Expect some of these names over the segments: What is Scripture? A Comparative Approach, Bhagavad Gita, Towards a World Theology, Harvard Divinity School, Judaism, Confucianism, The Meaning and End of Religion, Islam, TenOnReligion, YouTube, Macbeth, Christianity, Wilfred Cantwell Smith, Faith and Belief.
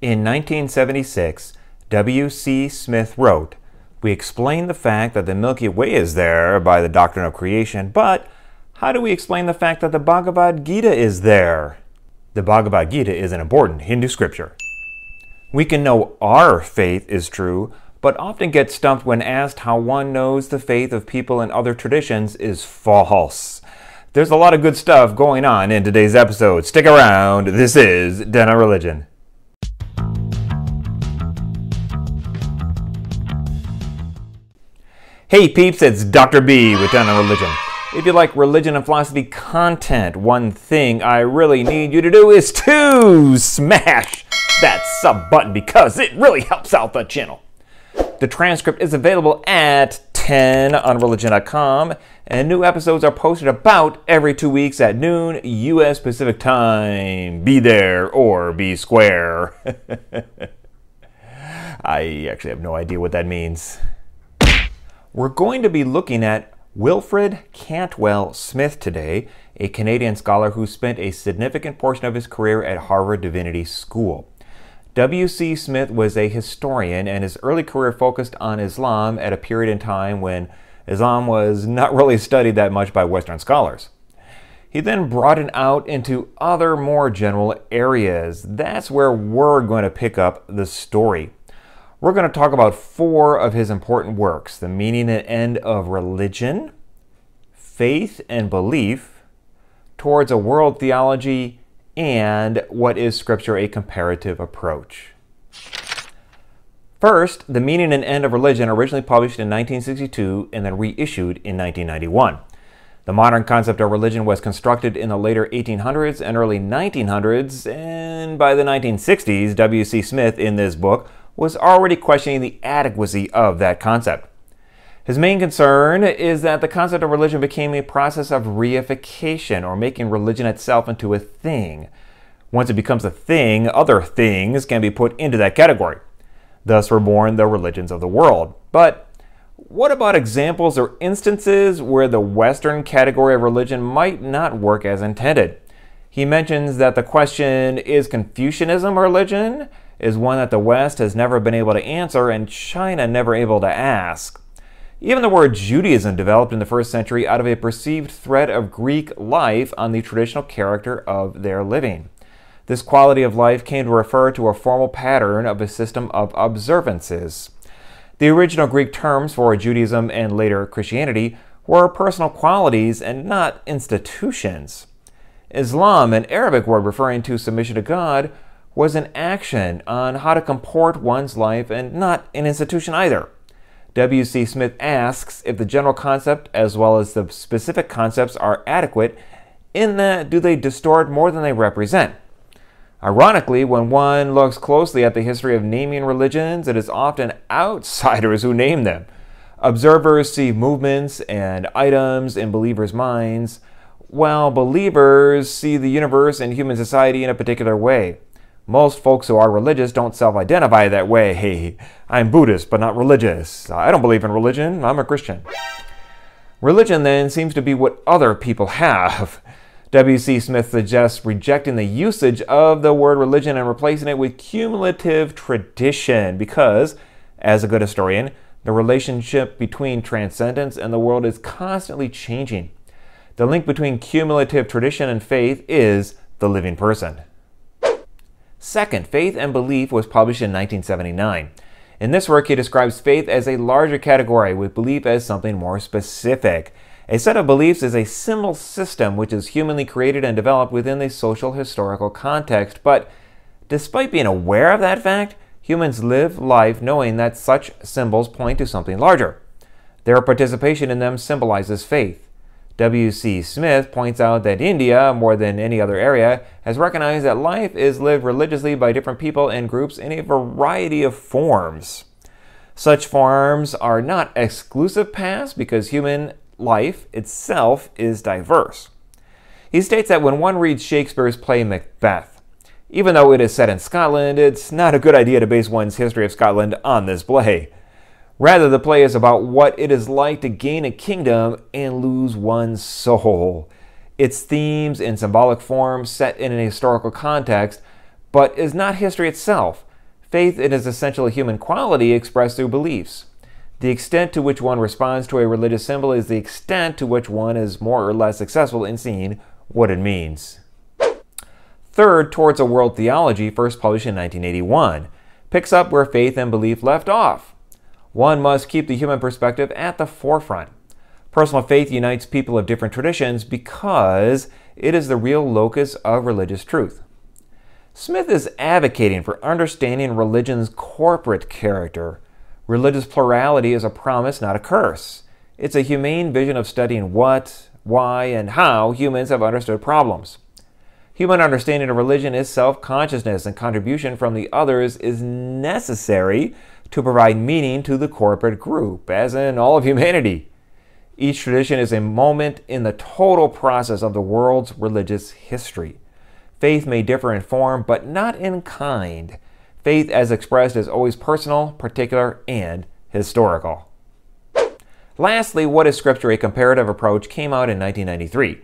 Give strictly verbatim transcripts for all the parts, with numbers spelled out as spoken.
In nineteen seventy-six, W C Smith wrote, "We explain the fact that the Milky Way is there by the doctrine of creation, but how do we explain the fact that the Bhagavad Gita is there?" The Bhagavad Gita is an important Hindu scripture. We can know our faith is true, but often get stumped when asked how one knows the faith of people in other traditions is false. There's a lot of good stuff going on in today's episode. Stick around. This is TenOnReligion. Hey peeps, it's Doctor B with TenOnReligion. If you like religion and philosophy content, one thing I really need you to do is to smash that sub button because it really helps out the channel. The transcript is available at ten on religion dot com, and new episodes are posted about every two weeks at noon U S Pacific time. Be there or be square. I actually have no idea what that means. We're going to be looking at Wilfred Cantwell Smith today, a Canadian scholar who spent a significant portion of his career at Harvard Divinity School. W C Smith was a historian, and his early career focused on Islam at a period in time when Islam was not really studied that much by Western scholars. He then broadened out into other more general areas. That's where we're going to pick up the story. We're going to talk about four of his important works: The Meaning and End of Religion, Faith and Belief, Towards a World Theology, and What is Scripture? A Comparative Approach. First, The Meaning and End of Religion, originally published in nineteen sixty-two and then reissued in nineteen ninety-one. The modern concept of religion was constructed in the later eighteen hundreds and early nineteen hundreds, and by the nineteen sixties, W C Smith, in this book, was already questioning the adequacy of that concept. His main concern is that the concept of religion became a process of reification, or making religion itself into a thing. Once it becomes a thing, other things can be put into that category. Thus were born the religions of the world. But what about examples or instances where the Western category of religion might not work as intended? He mentions that the question, is Confucianism religion, is one that the West has never been able to answer and China never able to ask. Even the word Judaism developed in the first century out of a perceived threat of Greek life on the traditional character of their living. This quality of life came to refer to a formal pattern of a system of observances. The original Greek terms for Judaism and later Christianity were personal qualities and not institutions. Islam, an Arabic word referring to submission to God, was an action on how to comport one's life and not an institution either. W C Smith asks if the general concept as well as the specific concepts are adequate, in that do they distort more than they represent? Ironically, when one looks closely at the history of naming religions, it is often outsiders who name them. Observers see movements and items in believers' minds, while believers see the universe and human society in a particular way. Most folks who are religious don't self-identify that way. Hey, I'm Buddhist, but not religious. I don't believe in religion. I'm a Christian. Religion, then, seems to be what other people have. W C Smith suggests rejecting the usage of the word religion and replacing it with cumulative tradition because, as a good historian, the relationship between transcendence and the world is constantly changing. The link between cumulative tradition and faith is the living person. Second, Faith and Belief was published in nineteen seventy-nine. In this work, he describes faith as a larger category, with belief as something more specific. A set of beliefs is a symbol system which is humanly created and developed within a social historical context, but despite being aware of that fact, humans live life knowing that such symbols point to something larger. Their participation in them symbolizes faith. W C Smith points out that India, more than any other area, has recognized that life is lived religiously by different people and groups in a variety of forms. Such forms are not exclusive paths because human life itself is diverse. He states that when one reads Shakespeare's play Macbeth, even though it is set in Scotland, it's not a good idea to base one's history of Scotland on this play. Rather, the play is about what it is like to gain a kingdom and lose one's soul. Its themes and symbolic forms set in an historical context, but is not history itself, Faith is an essential human quality expressed through beliefs. The extent to which one responds to a religious symbol is the extent to which one is more or less successful in seeing what it means. Third, Towards a World Theology, first published in nineteen eighty-one, picks up where Faith and Belief left off. One must keep the human perspective at the forefront. Personal faith unites people of different traditions because it is the real locus of religious truth. Smith is advocating for understanding religion's corporate character. Religious plurality is a promise, not a curse. It's a humane vision of studying what, why, and how humans have understood problems. Human understanding of religion is self-consciousness, and contribution from the others is necessary to provide meaning to the corporate group, as in all of humanity. Each tradition is a moment in the total process of the world's religious history. Faith may differ in form, but not in kind. Faith as expressed is always personal, particular, and historical. Lastly, What is Scripture? A Comparative Approach came out in nineteen ninety-three.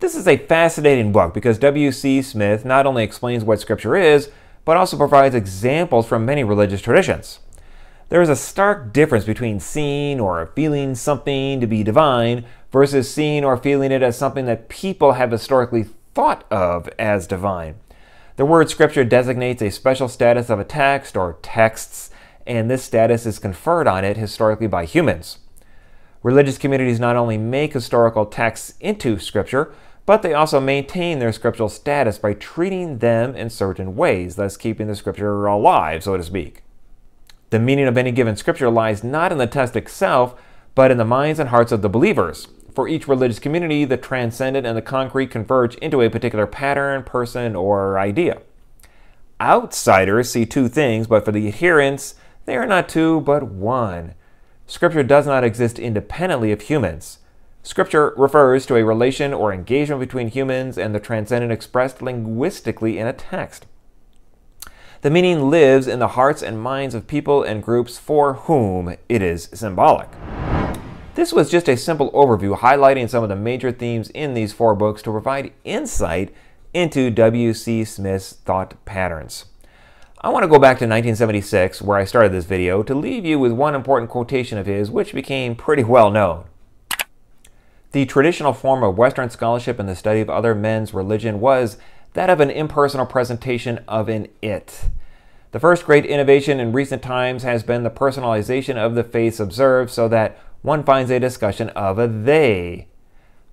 This is a fascinating book because W C Smith not only explains what Scripture is, but also provides examples from many religious traditions. There is a stark difference between seeing or feeling something to be divine versus seeing or feeling it as something that people have historically thought of as divine. The word Scripture designates a special status of a text or texts, and this status is conferred on it historically by humans. Religious communities not only make historical texts into Scripture, but they also maintain their scriptural status by treating them in certain ways, thus keeping the Scripture alive, so to speak. The meaning of any given Scripture lies not in the text itself, but in the minds and hearts of the believers. For each religious community, the transcendent and the concrete converge into a particular pattern, person, or idea. Outsiders see two things, but for the adherents, they are not two, but one. Scripture does not exist independently of humans. Scripture refers to a relation or engagement between humans and the transcendent expressed linguistically in a text. The meaning lives in the hearts and minds of people and groups for whom it is symbolic. This was just a simple overview highlighting some of the major themes in these four books to provide insight into W C Smith's thought patterns. I want to go back to nineteen seventy-six, where I started this video, to leave you with one important quotation of his which became pretty well known. The traditional form of Western scholarship in the study of other men's religion was that of an impersonal presentation of an it. The first great innovation in recent times has been the personalization of the faiths observed so that one finds a discussion of a they.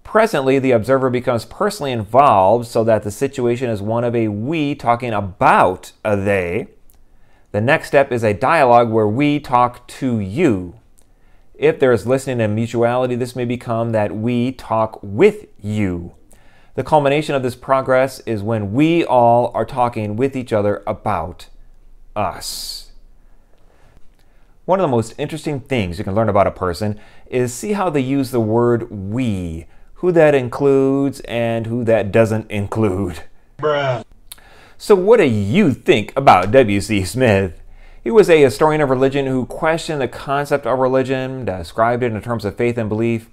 Presently, the observer becomes personally involved so that the situation is one of a we talking about a they. The next step is a dialogue where we talk to you. If there is listening and mutuality, this may become that we talk with you. The culmination of this progress is when we all are talking with each other about us. One of the most interesting things you can learn about a person is see how they use the word we, who that includes and who that doesn't include. Bruh. So what do you think about W C Smith? He was a historian of religion who questioned the concept of religion, described it in terms of faith and belief,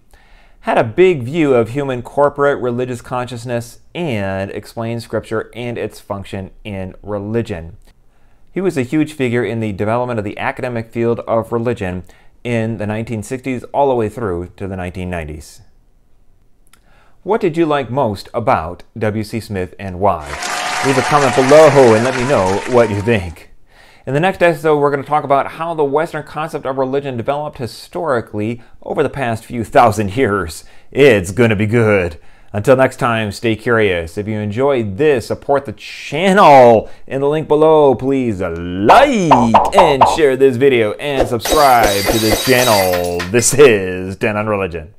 had a big view of human corporate religious consciousness, and explained Scripture and its function in religion. He was a huge figure in the development of the academic field of religion in the nineteen sixties all the way through to the nineteen nineties. What did you like most about W C Smith and why? Leave a comment below and let me know what you think. In the next episode, we're going to talk about how the Western concept of religion developed historically over the past few thousand years. It's going to be good. Until next time, stay curious. If you enjoyed this, support the channel in the link below. Please like and share this video and subscribe to this channel. This is TenOnReligion.